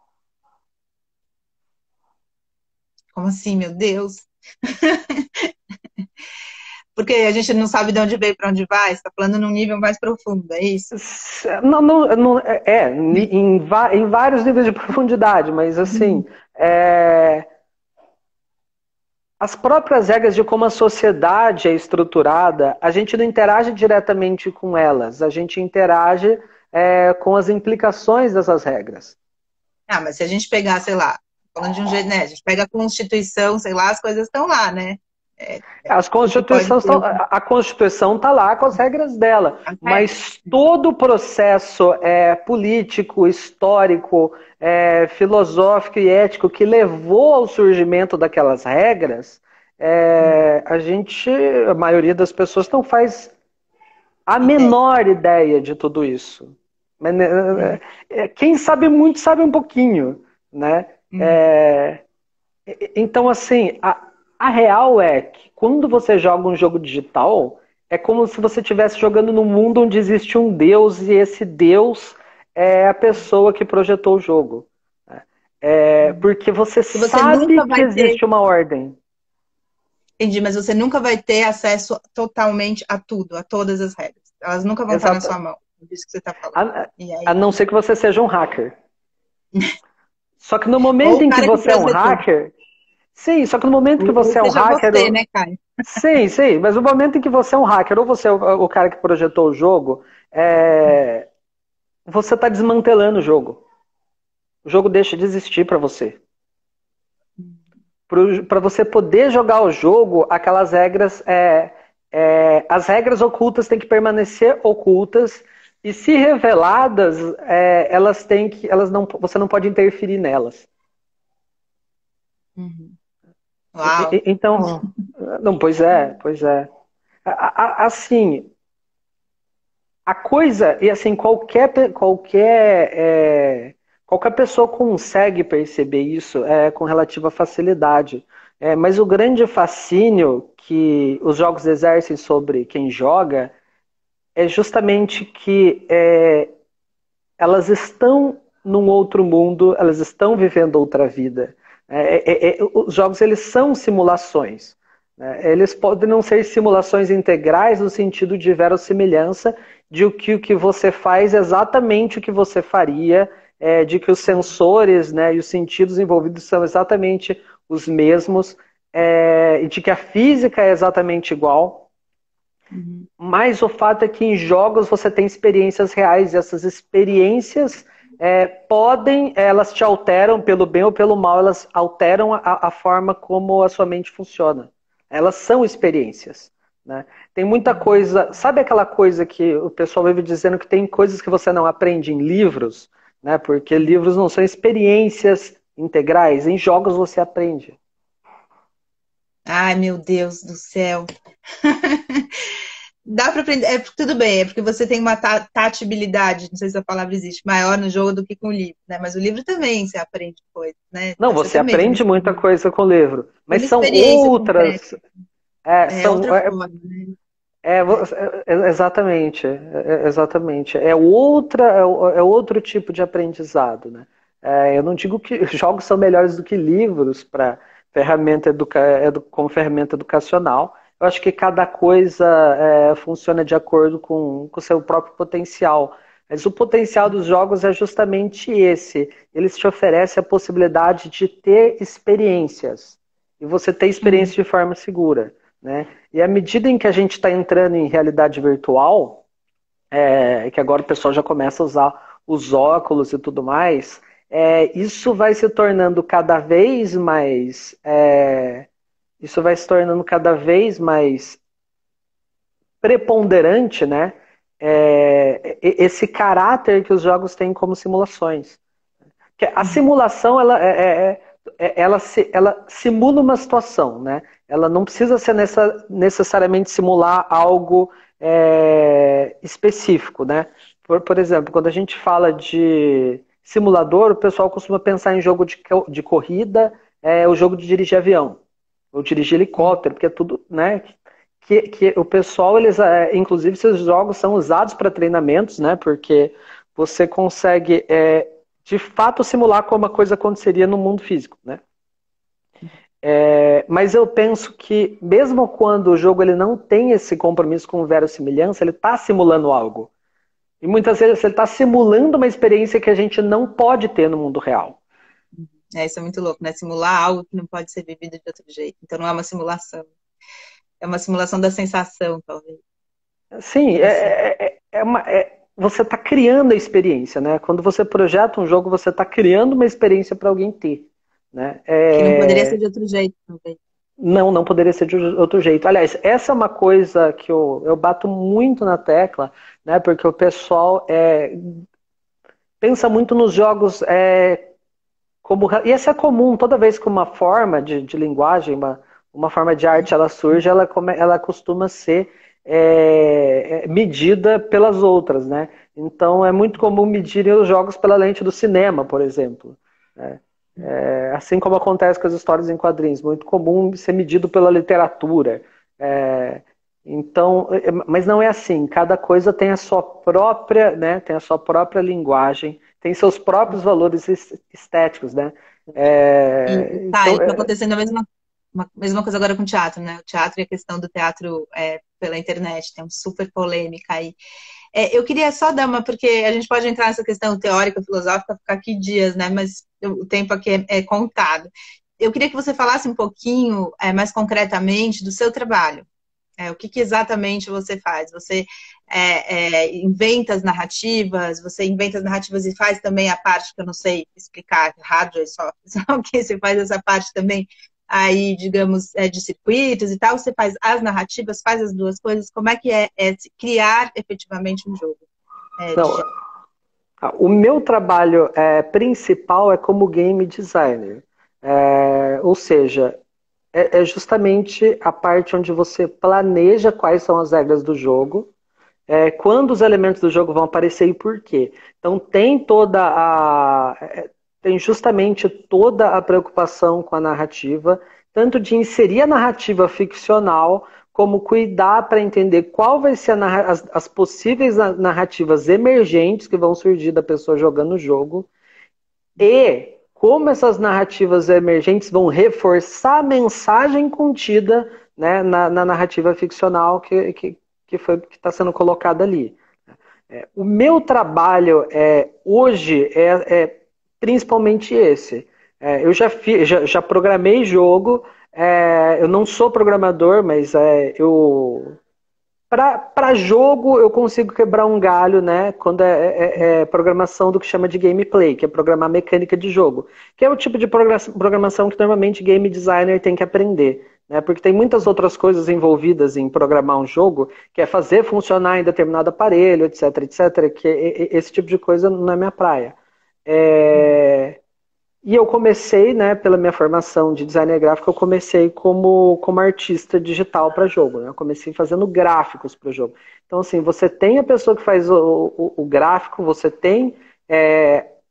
Como assim, meu Deus? Porque a gente não sabe de onde veio, para onde vai. Você está falando num nível mais profundo, é isso? Não, não, não é, em vários níveis de profundidade, mas assim... É... As próprias regras de como a sociedade é estruturada, a gente não interage diretamente com elas, a gente interage com as implicações dessas regras. Ah, mas se a gente pegar, sei lá, falando de um jeito, né, a gente pega a Constituição, sei lá, as coisas estão lá, né? A Constituição está lá com as regras dela, mas todo o processo político, histórico, filosófico e ético que levou ao surgimento daquelas regras, a maioria das pessoas não faz a menor ideia de tudo isso. Quem sabe muito sabe um pouquinho, né? Então, assim, a real é que quando você joga um jogo digital, é como se você estivesse jogando num mundo onde existe um Deus e esse Deus é a pessoa que projetou o jogo. Porque você sabe que existe uma ordem. Entendi, mas você nunca vai ter acesso totalmente a tudo, a todas as regras. Elas nunca vão estar na sua mão. É isso que você está falando. A não ser que você seja um hacker. Só que no momento em que você é um hacker... Sim, só que no momento que você é um hacker... Você, né, Caio? Sim, sim, mas no momento em que você é um hacker, ou você é o cara que projetou o jogo, você está desmantelando o jogo. O jogo deixa de existir para você. Para você poder jogar o jogo, aquelas regras... as regras ocultas têm que permanecer ocultas, e se reveladas, você não pode interferir nelas. Uhum. Uau. Então, não, pois é. Assim, a coisa, e assim, qualquer pessoa consegue perceber isso com relativa facilidade. Mas o grande fascínio que os jogos exercem sobre quem joga é justamente que elas estão num outro mundo, elas estão vivendo outra vida. Os jogos, eles são simulações, né? Eles podem não ser simulações integrais no sentido de verossimilhança, de o que você faz é exatamente o que você faria, de que os sensores, né, e os sentidos envolvidos são exatamente os mesmos, e de que a física é exatamente igual. Uhum. Mas o fato é que em jogos você tem experiências reais, e essas experiências elas te alteram, pelo bem ou pelo mal, elas alteram a forma como a sua mente funciona. Elas são experiências, né? Tem muita coisa, sabe aquela coisa que o pessoal vive dizendo que tem coisas que você não aprende em livros, né? Porque livros não são experiências integrais, em jogos você aprende. Ai, meu Deus do céu! Dá para aprender, tudo bem, porque você tem uma tatibilidade, não sei se a palavra existe, maior no jogo do que com o livro, né? Mas o livro também você aprende coisas, né? Não, você aprende muita coisa com o livro, mas são outras... outra forma, né? Exatamente, exatamente. É outro tipo de aprendizado, né? Eu não digo que jogos são melhores do que livros como ferramenta educacional. Eu acho que cada coisa funciona de acordo com o seu próprio potencial. Mas o potencial dos jogos é justamente esse. Eles te oferecem a possibilidade de ter experiências. E você ter experiência de forma segura, né? E à medida em que a gente está entrando em realidade virtual, que agora o pessoal já começa a usar os óculos e tudo mais, isso vai se tornando cada vez mais preponderante, né? Esse caráter que os jogos têm como simulações. A simulação, ela simula uma situação, né? Ela não precisa ser necessariamente simular algo específico, né? Por exemplo, quando a gente fala de simulador, o pessoal costuma pensar em jogo de corrida, o jogo de dirigir avião, ou dirigir helicóptero, porque é tudo, né? Que o pessoal, eles, inclusive, esses jogos são usados para treinamentos, né? Porque você consegue, de fato, simular como a coisa aconteceria no mundo físico, né? Mas eu penso que, mesmo quando o jogo ele não tem esse compromisso com verossimilhança, ele está simulando algo. E muitas vezes ele está simulando uma experiência que a gente não pode ter no mundo real. Isso é muito louco, né? Simular algo que não pode ser vivido de outro jeito. Então não é uma simulação. É uma simulação da sensação, talvez. Sim, você está criando a experiência, né? Quando você projeta um jogo, você está criando uma experiência para alguém ter. Né? Que não poderia ser de outro jeito também. Não poderia ser de outro jeito. Aliás, essa é uma coisa que eu bato muito na tecla, né? Porque o pessoal pensa muito nos jogos como... E essa é comum, toda vez que uma forma de linguagem, uma forma de arte ela surge, ela costuma ser medida pelas outras, né? Então é muito comum medirem os jogos pela lente do cinema, por exemplo, né? Assim como acontece com as histórias em quadrinhos, muito comum ser medido pela literatura. Então, mas não é assim. Cada coisa tem a sua própria, né? Tem a sua própria linguagem, tem seus próprios valores estéticos, né? Tá acontecendo a mesma coisa agora com o teatro, né? O teatro e a questão do teatro pela internet tem uma super polêmica aí. Eu queria só dar uma, porque a gente pode entrar nessa questão teórica, filosófica, ficar aqui dias, né? Mas o tempo aqui é contado. Eu queria que você falasse um pouquinho mais concretamente do seu trabalho. O que exatamente você faz? Você inventa as narrativas, você inventa as narrativas e faz também a parte que eu não sei explicar, hardware e software, que você faz essa parte também aí, digamos, de circuitos e tal, você faz as narrativas, faz as duas coisas, como é que é criar efetivamente um jogo? O meu trabalho principal é como game designer, ou seja, é justamente a parte onde você planeja quais são as regras do jogo, quando os elementos do jogo vão aparecer e por quê. Então tem toda a... Tem justamente toda a preocupação com a narrativa, tanto de inserir a narrativa ficcional, como cuidar para entender qual vai ser as possíveis narrativas emergentes que vão surgir da pessoa jogando o jogo, e como essas narrativas emergentes vão reforçar a mensagem contida, né, na narrativa ficcional que está sendo colocada ali. O meu trabalho hoje principalmente esse. Eu já programei jogo, eu não sou programador, mas para jogo eu consigo quebrar um galho, né, quando é programação do que chama de gameplay, que é programar mecânica de jogo, que é o tipo de programação que normalmente game designer tem que aprender, né, porque tem muitas outras coisas envolvidas em programar um jogo, que é fazer funcionar em determinado aparelho, etc, etc, que esse tipo de coisa não é minha praia. E eu comecei, né, pela minha formação de designer gráfico, eu comecei como artista digital para jogo, né? Eu comecei fazendo gráficos para o jogo. Então, assim, você tem a pessoa que faz o gráfico, você tem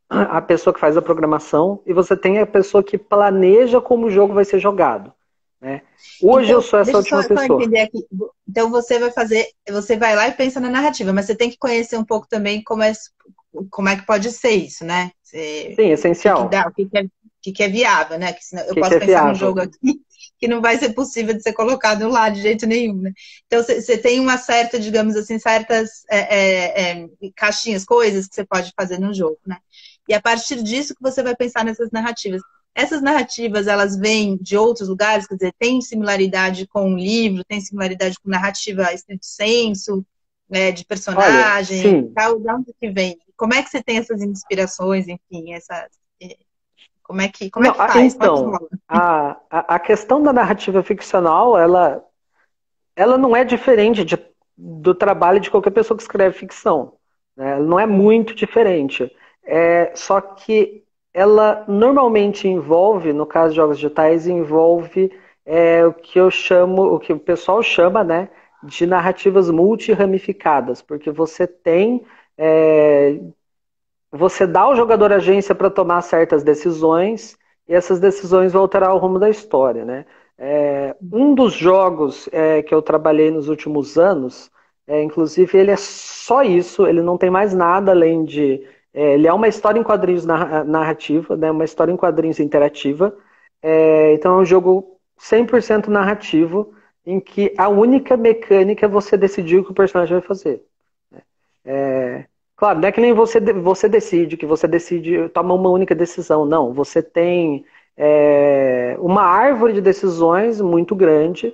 a pessoa que faz a programação e você tem a pessoa que planeja como o jogo vai ser jogado, né? Hoje então, eu sou essa última pessoa. Então você vai lá e pensa na narrativa, mas você tem que conhecer um pouco também como é que pode ser isso, né? Sim, essencial. O que é viável, né? Senão eu posso pensar num jogo aqui que não vai ser possível de ser colocado lá de jeito nenhum, né? Então, você tem uma certa, digamos assim, certas caixinhas, coisas que você pode fazer num jogo, né? E a partir disso que você vai pensar nessas narrativas. Essas narrativas, elas vêm de outros lugares, quer dizer, tem similaridade com um livro, tem similaridade com narrativa estrito sensu, né, de personagem, olha, tal, de onde que vem? Como é que você tem essas inspirações, enfim, essas... Como é que faz? Então, a questão da narrativa ficcional, ela não é diferente do trabalho de qualquer pessoa que escreve ficção, né? Não é muito diferente. Só que ela normalmente envolve, no caso de jogos digitais, envolve o que eu chamo, o que o pessoal chama, né, de narrativas multiramificadas, porque você tem, você dá ao jogador agência para tomar certas decisões e essas decisões vão alterar o rumo da história, né? Um dos jogos que eu trabalhei nos últimos anos, inclusive ele é só isso, ele não tem mais nada além de... ele é uma história em quadrinhos narrativa, né? Uma história em quadrinhos interativa. Então é um jogo 100% narrativo, em que a única mecânica é você decidir o que o personagem vai fazer. Claro, não é que nem você decide, que você decide, toma uma única decisão. Não, você tem uma árvore de decisões muito grande.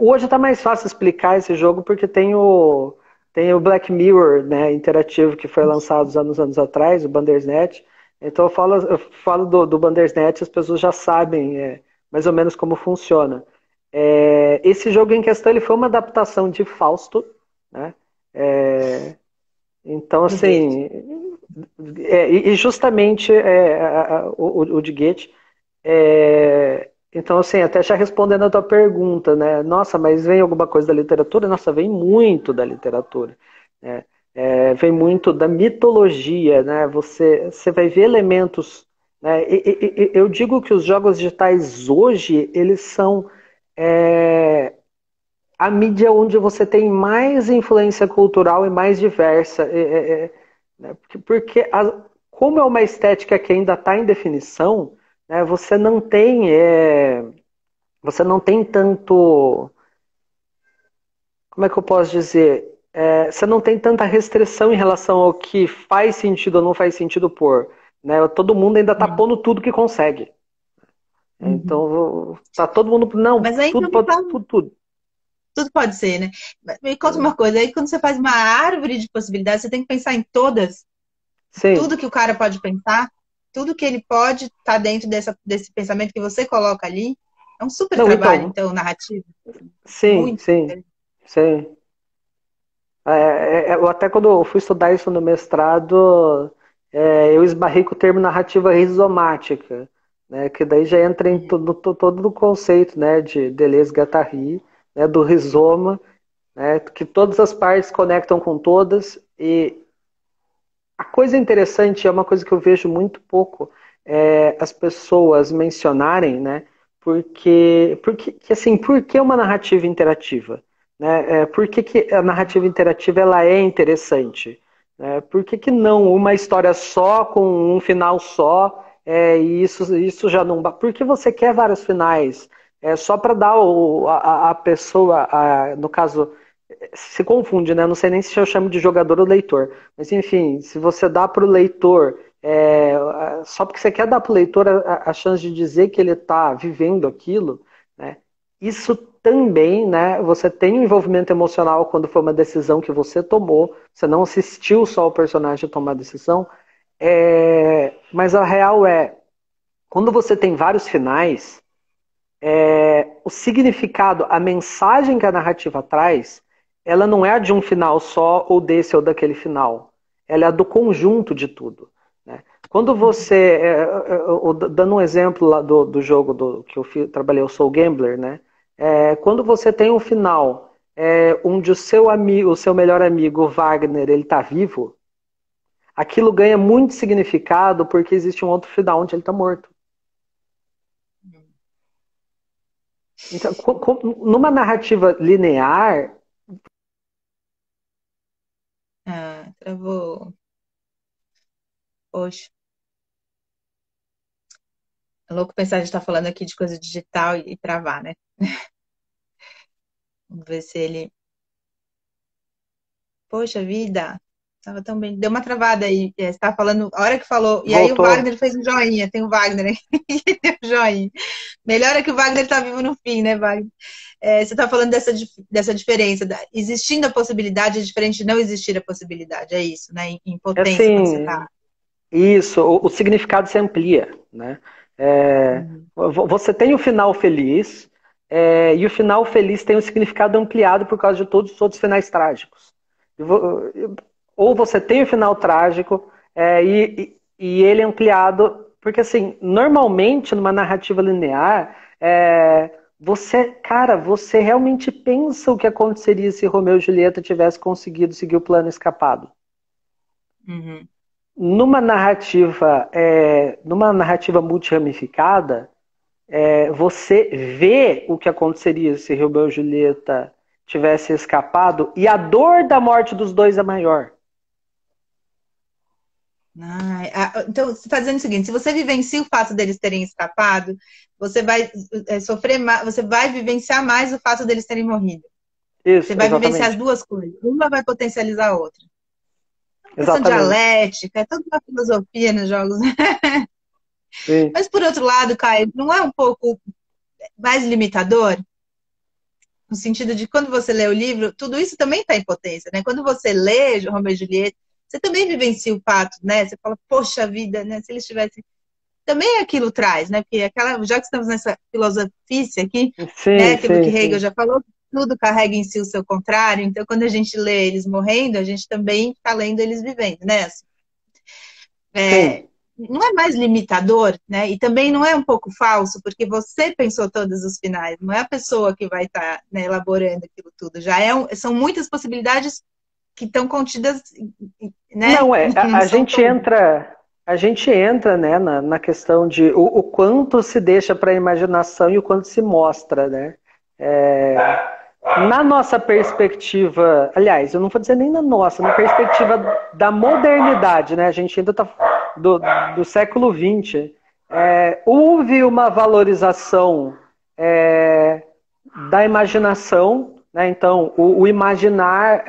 Hoje está mais fácil explicar esse jogo, porque tem o Black Mirror, né, interativo, que foi lançado há uns anos atrás, o Bandersnatch. Então eu falo do Bandersnatch, as pessoas já sabem mais ou menos como funciona. Esse jogo em questão ele foi uma adaptação de Fausto, né? Então, assim... e justamente o de Goethe. Então, assim, até já respondendo a tua pergunta, né? Nossa, mas vem alguma coisa da literatura? Nossa, vem muito da literatura, né? Vem muito da mitologia, né? Você vai ver elementos, né? Eu digo que os jogos digitais hoje, eles são a mídia onde você tem mais influência cultural e mais diversa, né? Porque como é uma estética que ainda está em definição, você não tem tanto, como é que eu posso dizer, você não tem tanta restrição em relação ao que faz sentido ou não faz sentido pôr, né? Todo mundo ainda está pondo tudo que consegue. Então tá todo mundo, não, mas aí tudo pode ser, né? Me conta uma coisa, aí quando você faz uma árvore de possibilidades, você tem que pensar em todas. Sim. Tudo que o cara pode pensar, tudo que ele pode estar dentro desse pensamento que você coloca ali. É um super trabalho, então narrativo. Sim, muito, sim. Até quando eu fui estudar isso no mestrado, eu esbarrei com o termo narrativa rizomática, né? Que daí já entra em todo o conceito, né, de Deleuze, Guattari, né, do rizoma, né, que todas as partes conectam com todas. E a coisa interessante, é uma coisa que eu vejo muito pouco as pessoas mencionarem, né? Por que uma narrativa interativa? Né? Por que a narrativa interativa ela é interessante? Por que não uma história só, com um final só, e isso já não... Por que você quer vários finais? Só para dar a pessoa, no caso... se confunde, né? Não sei nem se eu chamo de jogador ou leitor, mas enfim, se você dá para o leitor, só porque você quer dar para o leitor a chance de dizer que ele está vivendo aquilo, né? Isso também, né? Você tem um envolvimento emocional quando foi uma decisão que você tomou, você não assistiu só o personagem tomar a decisão, mas a real quando você tem vários finais, o significado, a mensagem que a narrativa traz, ela não é a de um final só, ou desse ou daquele final. Ela é a do conjunto de tudo, né? Quando você... dando um exemplo lá do jogo que eu trabalhei, o Soul Gambler, né? Quando você tem um final onde o seu melhor amigo, Wagner, ele está vivo, aquilo ganha muito significado porque existe um outro final onde ele está morto. Então, numa narrativa linear... Ah, travou. Poxa. É louco pensar, a gente tá falando aqui de coisa digital e travar, né? Vamos ver se ele... Poxa vida, tava tão bem. Deu uma travada aí, você tava falando, a hora que falou. E voltou. Aí o Wagner fez um joinha, tem o Wagner aqui, tem um joinha. Melhor é que o Wagner tá vivo no fim, né, Wagner? Você tá falando dessa diferença, existindo a possibilidade é diferente de não existir a possibilidade, é isso, né? Em potência, assim, você tá... Isso, o significado se amplia, né? Você tem o final feliz, e o final feliz tem um significado ampliado por causa de todos os outros finais trágicos. Ou você tem o final trágico, e ele ampliado Porque, assim, normalmente, numa narrativa linear, você realmente pensa o que aconteceria se Romeu e Julieta tivessem conseguido seguir o plano escapado. Uhum. Numa narrativa multiramificada, você vê o que aconteceria se Romeu e Julieta tivessem escapado, e a dor da morte dos dois é maior. Então, você está dizendo o seguinte: se você vivencia o fato deles terem escapado, você vai sofrer mais, você vai vivenciar mais o fato deles terem morrido. Isso, você vai vivenciar as duas coisas. Uma vai potencializar a outra. É uma questão dialética, é toda uma filosofia nos jogos. Sim. Mas, por outro lado, Caio, não é um pouco mais limitador? No sentido de, quando você lê o livro, tudo isso também está em potência, né? Quando você lê Romeu e Julieta, você também vivencia o fato, né? Você fala, poxa vida, né? Se eles tivessem... Também aquilo traz, né? Porque aquela, já que estamos nessa filosofice aqui, sim, né? Aquilo que Hegel já falou, tudo carrega em si o seu contrário. Então, quando a gente lê eles morrendo, a gente também está lendo eles vivendo, né? Não é mais limitador, né? E também não é um pouco falso, porque você pensou todos os finais, não é a pessoa que vai estar, né, elaborando aquilo tudo. Já é são muitas possibilidades que estão contidas, né? Não é. A gente entra, né, na questão de o quanto se deixa para a imaginação e o quanto se mostra, né? Na nossa perspectiva, aliás, eu não vou dizer nem na nossa, na perspectiva da modernidade, né? A gente ainda está do século XX. Houve uma valorização da imaginação, né? Então, o imaginar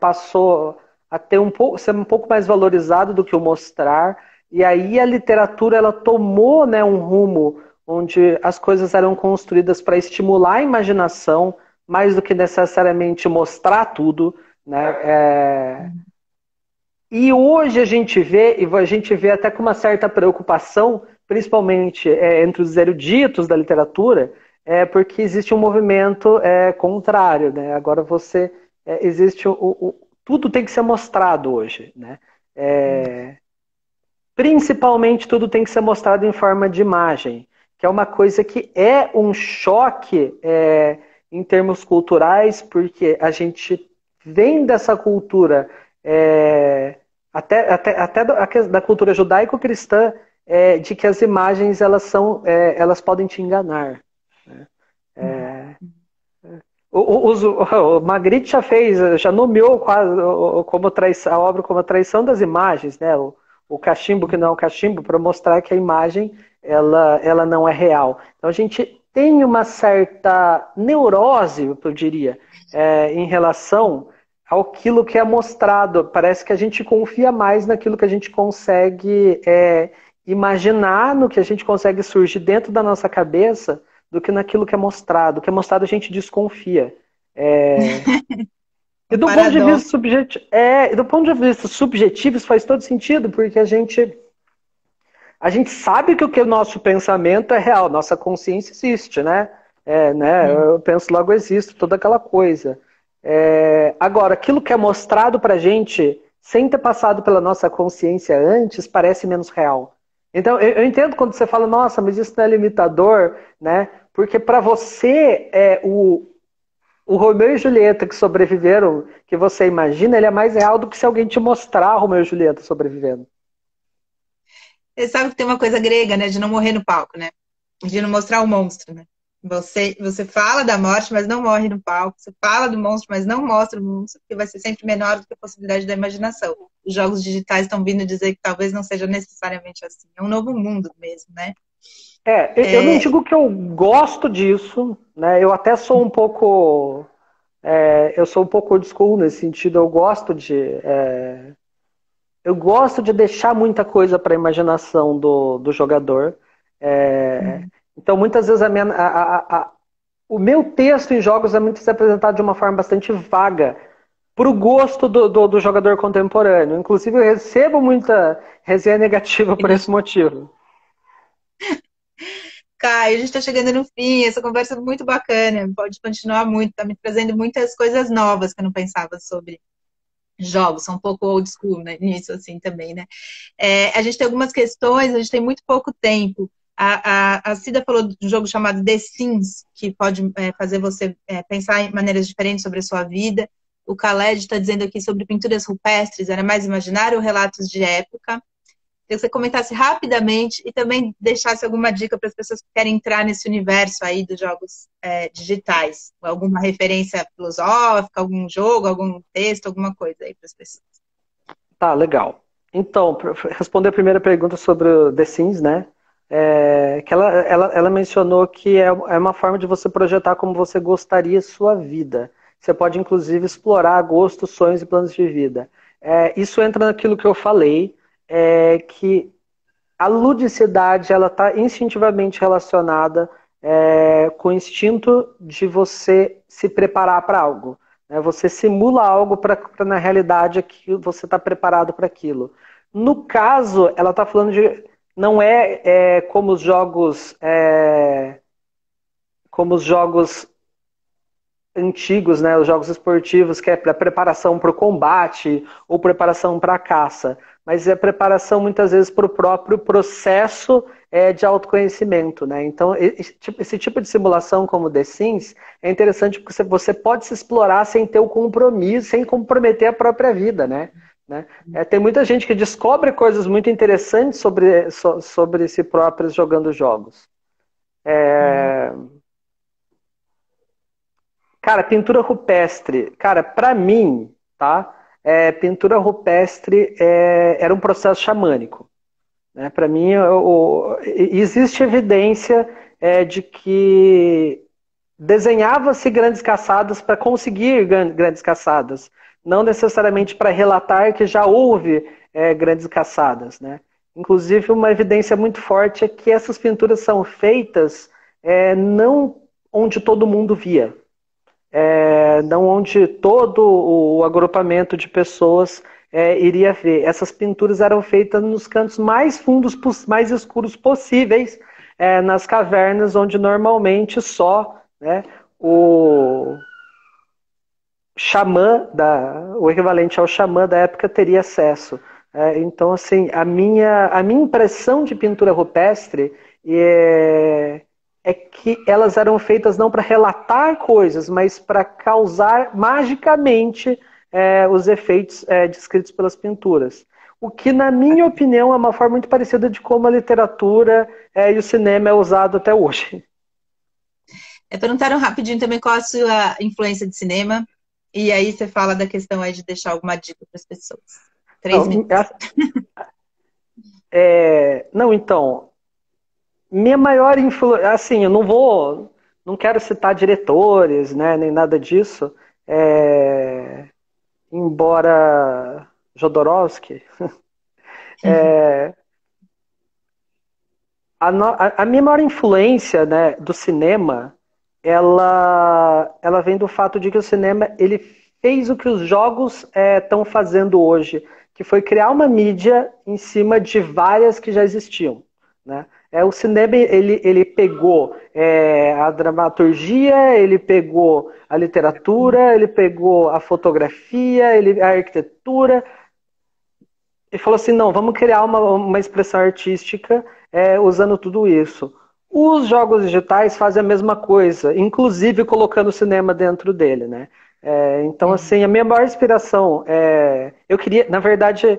passou a ter ser um pouco mais valorizado do que o mostrar, e aí a literatura ela tomou, né, um rumo onde as coisas eram construídas para estimular a imaginação, mais do que necessariamente mostrar tudo, né? E hoje a gente vê até com uma certa preocupação, principalmente entre os eruditos da literatura, porque existe um movimento contrário, né? Agora existe tudo tem que ser mostrado hoje, né? Principalmente tudo tem que ser mostrado em forma de imagem, que é uma coisa que é um choque em termos culturais, porque a gente vem dessa cultura, até da cultura judaico-cristã, de que as imagens elas podem te enganar, né? O Magritte já nomeou quase a obra como a traição das imagens, né? O cachimbo que não é um cachimbo, para mostrar que a imagem ela não é real. Então a gente tem uma certa neurose, eu diria, em relação àquilo que é mostrado. Parece que a gente confia mais naquilo que a gente consegue imaginar, no que a gente consegue surgir dentro da nossa cabeça, do que naquilo que é mostrado. O que é mostrado a gente desconfia. E do ponto de vista subjetivo, isso faz todo sentido, porque a gente sabe que o nosso pensamento é real, nossa consciência existe, né? Eu penso, logo existo, toda aquela coisa. Agora, aquilo que é mostrado pra gente, sem ter passado pela nossa consciência antes, parece menos real. Então, eu entendo quando você fala, nossa, mas isso não é limitador, né? Porque pra você, o Romeu e Julieta que sobreviveram, que você imagina, ele é mais real do que se alguém te mostrar Romeu e Julieta sobrevivendo. Você sabe que tem uma coisa grega, né? De não morrer no palco, né? De não mostrar o monstro, né? Você fala da morte, mas não morre no palco. Você fala do monstro, mas não mostra o monstro, porque vai ser sempre menor do que a possibilidade da imaginação. Os jogos digitais estão vindo dizer que talvez não seja necessariamente assim. É um novo mundo mesmo, né? Eu não digo que eu gosto disso, né? Eu até sou um pouco... eu sou um pouco old school nesse sentido. Eu gosto de... Eu gosto de deixar muita coisa para a imaginação do jogador. Então, muitas vezes, o meu texto em jogos é muito apresentado de uma forma bastante vaga, para o gosto do jogador contemporâneo. Inclusive, eu recebo muita resenha negativa por esse motivo. Caio, a gente está chegando no fim. Essa conversa é muito bacana. Pode continuar muito. Está me trazendo muitas coisas novas que eu não pensava sobre jogos, são um pouco old school, né, nisso assim também, né? A gente tem algumas questões, a gente tem muito pouco tempo. A Cida falou de um jogo chamado The Sims, que pode fazer você pensar em maneiras diferentes sobre a sua vida. O Khaled está dizendo aqui sobre pinturas rupestres, era mais imaginário, relatos de época. Que você comentasse rapidamente e também deixasse alguma dica para as pessoas que querem entrar nesse universo aí dos jogos digitais. Alguma referência filosófica, algum jogo, algum texto, alguma coisa aí para as pessoas. Tá, legal. Então, para responder a primeira pergunta sobre o The Sims, né? Que ela mencionou que é uma forma de você projetar como você gostaria sua vida. Você pode, inclusive, explorar gostos, sonhos e planos de vida. Isso entra naquilo que eu falei, que a ludicidade está instintivamente relacionada com o instinto de você se preparar para algo, né? Você simula algo para na realidade que você está preparado para aquilo. No caso, ela está falando de não é como os jogos antigos, né? Os jogos esportivos, que é para preparação para o combate ou preparação para a caça. Mas é a preparação, muitas vezes, para o próprio processo de autoconhecimento, né? Então, esse tipo de simulação como The Sims é interessante porque você pode se explorar sem ter o compromisso, sem comprometer a própria vida, né? Tem muita gente que descobre coisas muito interessantes sobre si próprios jogando jogos. Cara, pintura rupestre. Cara, pra mim, tá? Pintura rupestre era um processo xamânico, né? Para mim, existe evidência de que desenhava-se grandes caçadas para conseguir grandes caçadas, não necessariamente para relatar que já houve grandes caçadas, né? Inclusive, uma evidência muito forte é que essas pinturas são feitas não onde todo mundo via. Não onde todo o agrupamento de pessoas iria ver. Essas pinturas eram feitas nos cantos mais fundos, mais escuros possíveis, nas cavernas onde normalmente só, né, o xamã, o equivalente ao xamã da época, teria acesso. Então, assim, a minha impressão de pintura rupestre é que elas eram feitas não para relatar coisas, mas para causar magicamente os efeitos descritos pelas pinturas. O que, na minha opinião, é uma forma muito parecida de como a literatura e o cinema é usado até hoje. Perguntaram rapidinho também qual a sua influência de cinema, e aí você fala da questão de deixar alguma dica para as pessoas. 3 minutos. Não, então... Minha maior influência, assim, eu não quero citar diretores, né, nem nada disso, embora Jodorowski, a minha maior influência, né, do cinema, ela vem do fato de que o cinema, ele fez o que os jogos estão fazendo hoje, que foi criar uma mídia em cima de várias que já existiam, né? O cinema, ele pegou a dramaturgia, ele pegou a literatura, ele pegou a fotografia, a arquitetura, e falou assim, não, vamos criar uma expressão artística usando tudo isso. Os jogos digitais fazem a mesma coisa, inclusive colocando o cinema dentro dele, né? Então, assim, a minha maior inspiração eu queria, na verdade,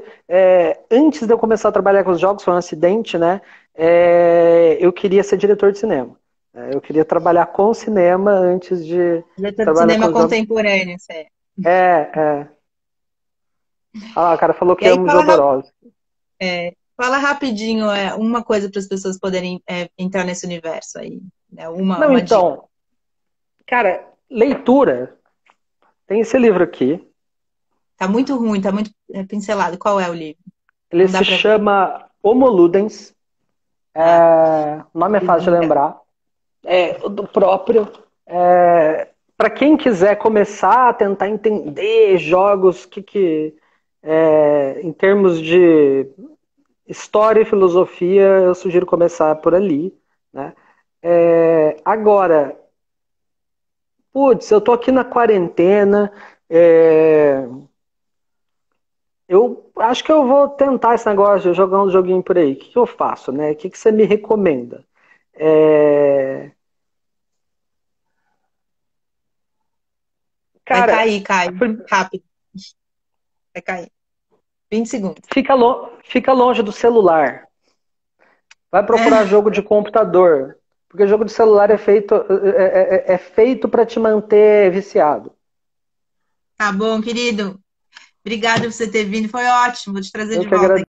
antes de eu começar a trabalhar com os jogos, foi um acidente, né? Eu queria ser diretor de cinema. Eu queria trabalhar com cinema antes de... Diretor de cinema contemporâneo, sério. O cara falou que é um Jodorowsky. Fala rapidinho uma coisa para as pessoas poderem entrar nesse universo aí, né? Não, então, dica. Cara, leitura... Tem esse livro aqui. Tá muito ruim, tá muito pincelado. Qual é o livro? Ele se chama Homo Ludens. O nome é fácil de lembrar. Do próprio. Para quem quiser começar a tentar entender jogos, em termos de história e filosofia, eu sugiro começar por ali, né? Agora... Putz, eu tô aqui na quarentena, Eu acho que eu vou tentar esse negócio, jogar um joguinho por aí. O que eu faço, né? O que você me recomenda? Cara, vai cair, Caio. Rápido. Vai cair. 20 segundos. Fica longe do celular. Vai procurar jogo de computador. Porque o jogo de celular é feito para te manter viciado. Tá bom, querido. Obrigada por você ter vindo. Foi ótimo. Vou te trazer de volta.